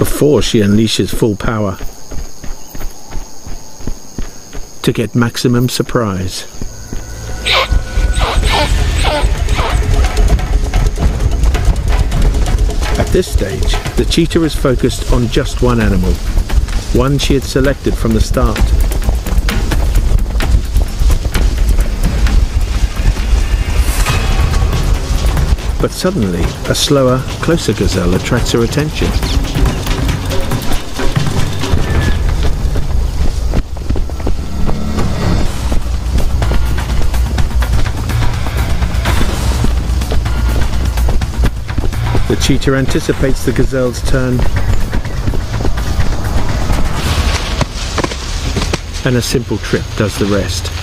before she unleashes full power, to get maximum surprise. At this stage, the cheetah is focused on just one animal, one she had selected from the start. But suddenly, a slower, closer gazelle attracts her attention. The cheetah anticipates the gazelle's turn and a simple trip does the rest.